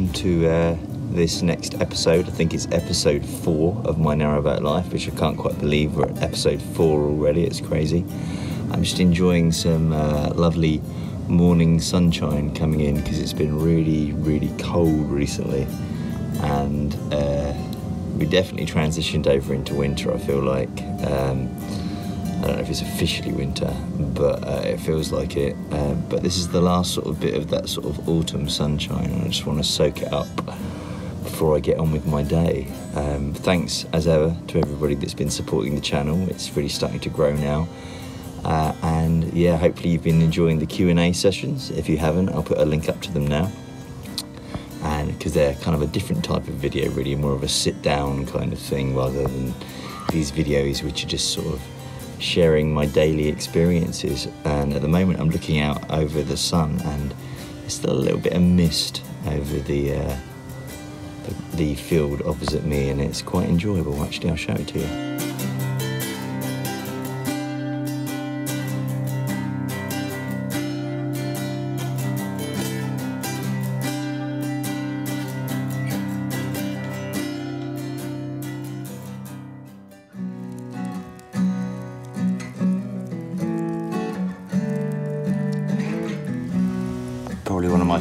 welcome to this next episode. I think it's episode 4 of My Narrowboat Life, which I can't quite believe we're at episode 4 already. It's crazy. I'm just enjoying some lovely morning sunshine coming in because it's been really, really cold recently, and we definitely transitioned over into winter, I feel like. I don't know if it's officially winter, but it feels like it. But this is the last sort of bit of that sort of autumn sunshine, and I just want to soak it up before I get on with my day. Thanks, as ever, to everybody that's been supporting the channel. It's really starting to grow now. And yeah, hopefully you've been enjoying the Q&A sessions. If you haven't, I'll put a link up to them now. And because they're kind of a different type of video, really, more of a sit-down kind of thing, rather than these videos which are just sort of sharing my daily experiences. And at the moment I'm looking out over the sun, and there's still a little bit of mist over the field opposite me, and it's quite enjoyable. Actually, I'll show it to you.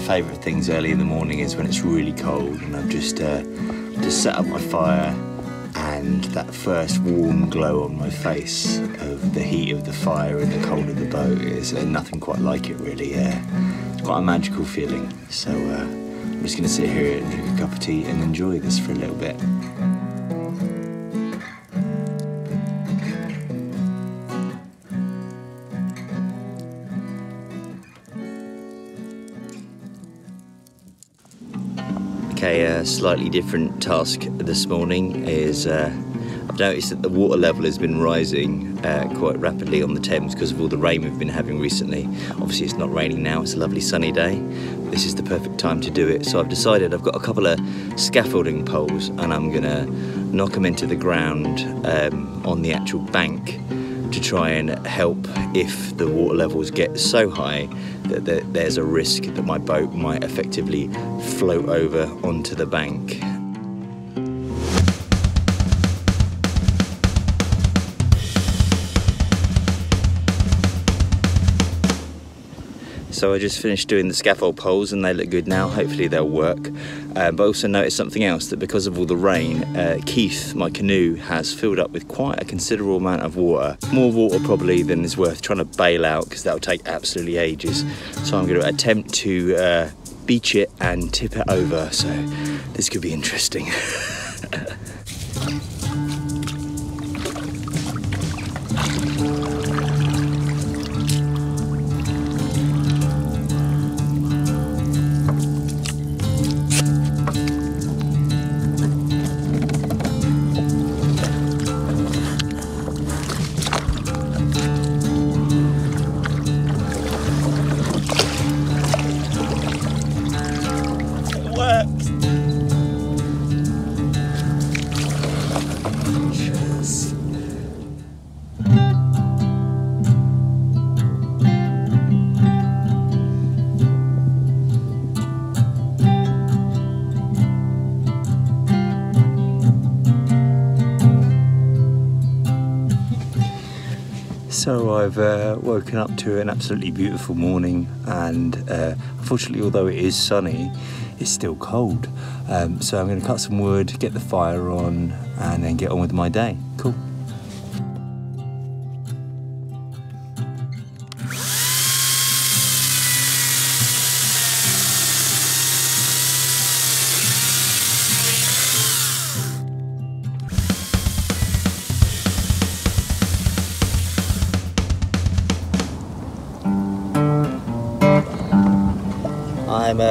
Favourite things early in the morning is when it's really cold, and I've just set up my fire, and that first warm glow on my face of the heat of the fire and the cold of the boat is nothing quite like it, really. It's quite a magical feeling. So I'm just going to sit here and drink a cup of tea and enjoy this for a little bit. Okay, a slightly different task this morning is I've noticed that the water level has been rising quite rapidly on the Thames because of all the rain we've been having recently. Obviously it's not raining now, it's a lovely sunny day. This is the perfect time to do it, so I've decided I've got a couple of scaffolding poles and I'm gonna knock them into the ground on the actual bank to try and help if the water levels get so high that there's a risk that my boat might effectively float over onto the bank. So I just finished doing the scaffold poles and they look good now. Hopefully they'll work. But I also noticed something else, that because of all the rain, Keith, my canoe, has filled up with quite a considerable amount of water. More water probably than is worth trying to bail out, because that'll take absolutely ages. So I'm going to attempt to beach it and tip it over. So this could be interesting. So I've woken up to an absolutely beautiful morning, and unfortunately, although it is sunny, it's still cold. So I'm going to cut some wood, get the fire on, and then get on with my day. Cool. I'm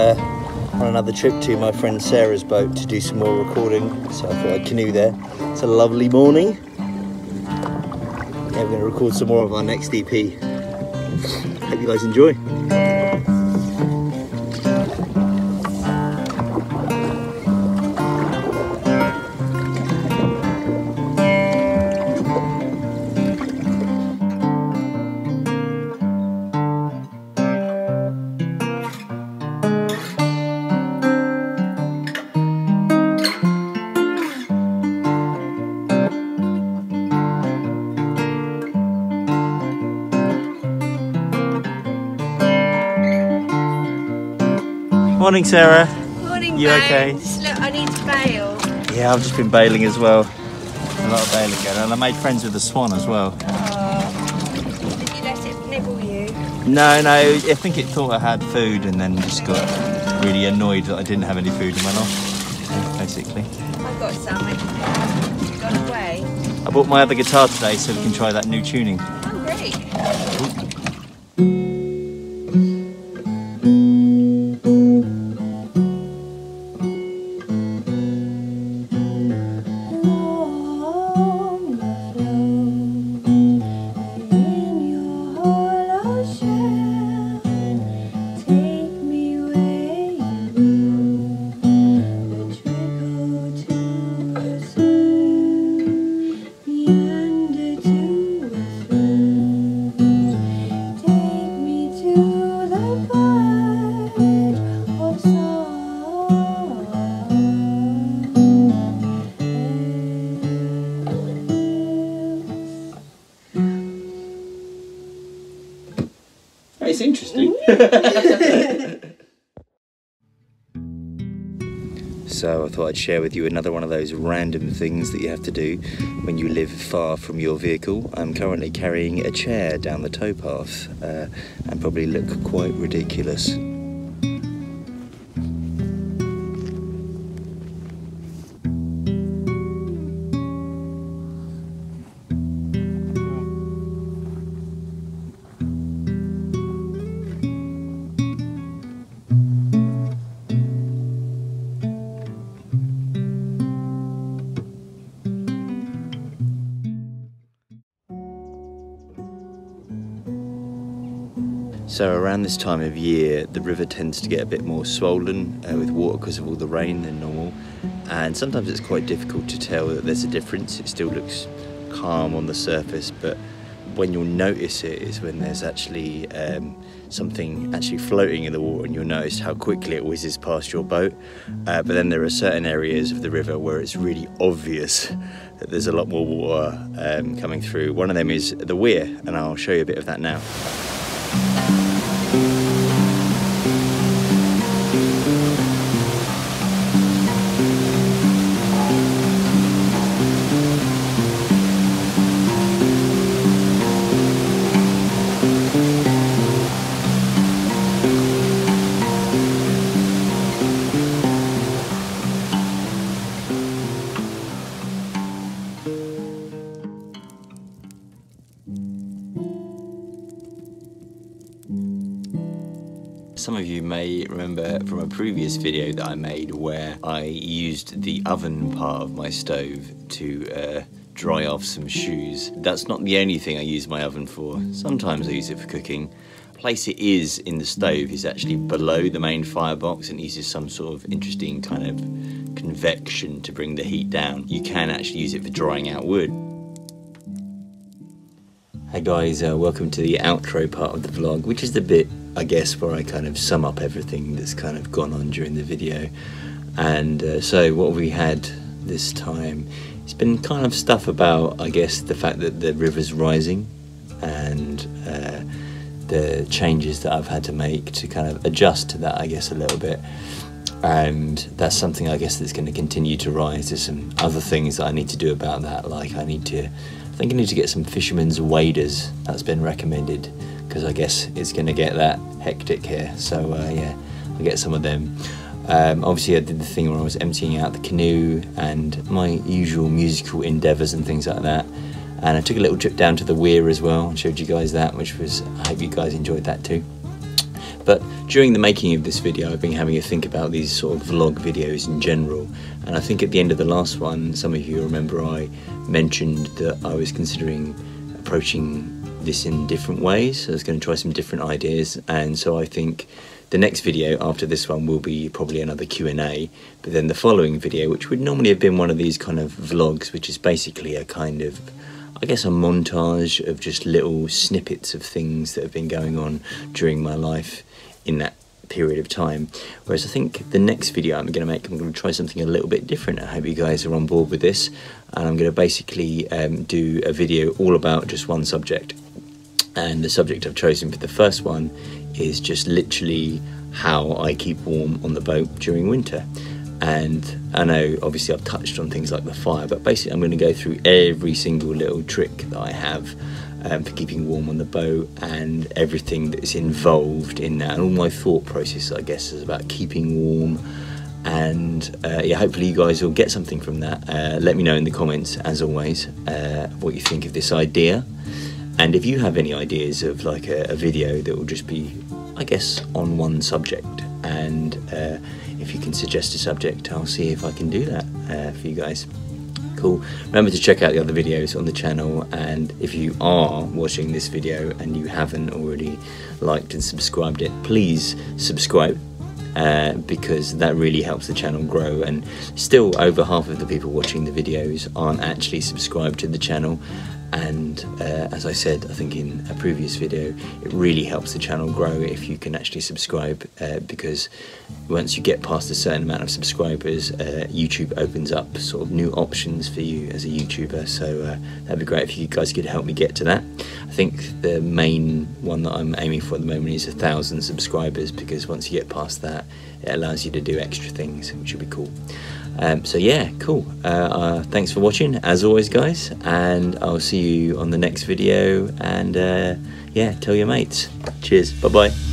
on another trip to my friend Sarah's boat to do some more recording, so I thought I'd canoe there. It's a lovely morning. Yeah, we're going to record some more of our next EP. Hope you guys enjoy. Morning, Sarah. Morning, you okay? Look, I need to bail. Yeah, I've just been bailing as well. A lot of bailing going on. I made friends with the swan as well. Oh. Did you let it nibble you? No. I think it thought I had food and then just got really annoyed that I didn't have any food and went off, basically. I've got some. It's gone away. I bought my other guitar today so we can try that new tuning. Oh, great. Ooh. It's interesting. So I thought I'd share with you another one of those random things that you have to do when you live far from your vehicle. I'm currently carrying a chair down the towpath and probably look quite ridiculous. So around this time of year, the river tends to get a bit more swollen with water because of all the rain than normal. And sometimes it's quite difficult to tell that there's a difference. It still looks calm on the surface, but when you'll notice it is when there's actually something actually floating in the water, and you'll notice how quickly it whizzes past your boat. But then there are certain areas of the river where it's really obvious that there's a lot more water coming through. One of them is the weir, and I'll show you a bit of that now. Some of you may remember from a previous video that I made where I used the oven part of my stove to dry off some shoes. That's not the only thing I use my oven for. Sometimes I use it for cooking. The place it is in the stove is actually below the main firebox and uses some sort of interesting kind of convection to bring the heat down. You can actually use it for drying out wood. Hey guys, welcome to the outro part of the vlog, which is the bit, I guess, where I kind of sum up everything that's kind of gone on during the video. And so what we had this time, it's been kind of stuff about, I guess, the fact that the river's rising and the changes that I've had to make to kind of adjust to that, I guess, a little bit. And that's something, I guess, that's going to continue to rise. There's some other things that I need to do about that, like I think I need to get some fisherman's waders. That's been recommended because I guess it's going to get that hectic here. So yeah, I'll get some of them. Obviously I did the thing where I was emptying out the canoe and my usual musical endeavours and things like that. And I took a little trip down to the weir as well and showed you guys that, which was, I hope you guys enjoyed that too. But during the making of this video, I've been having a think about these sort of vlog videos in general. And I think at the end of the last one, some of you remember I mentioned that I was considering approaching this in different ways. So I was going to try some different ideas. And so I think the next video after this one will be probably another Q&A. But then the following video, which would normally have been one of these kind of vlogs, which is basically a kind of, I guess, a montage of just little snippets of things that have been going on during my life in that period of time. Whereas I think the next video I'm going to try something a little bit different. I hope you guys are on board with this. And I'm going to basically do a video all about just one subject. And the subject I've chosen for the first one is just literally how I keep warm on the boat during winter. And I know obviously I've touched on things like the fire, but basically I'm going to go through every single little trick that I have for keeping warm on the boat, and everything that's involved in that, and all my thought process, I guess, is about keeping warm. And yeah, hopefully you guys will get something from that. Let me know in the comments, as always, what you think of this idea. And if you have any ideas of like a video that will just be, I guess, on one subject, and if you can suggest a subject, I'll see if I can do that for you guys. Cool. Remember to check out the other videos on the channel, and if you are watching this video and you haven't already liked and subscribed it, please subscribe, because that really helps the channel grow. And still over half of the people watching the videos aren't actually subscribed to the channel, and as I said, I think in a previous video, it really helps the channel grow if you can actually subscribe, because once you get past a certain amount of subscribers, YouTube opens up sort of new options for you as a YouTuber. So that'd be great if you guys could help me get to that. I think the main one that I'm aiming for at the moment is 1,000 subscribers, because once you get past that, it allows you to do extra things, which would be cool. So yeah, cool. Thanks for watching, as always, guys, and I'll see you on the next video. And yeah, tell your mates. Cheers. Bye bye.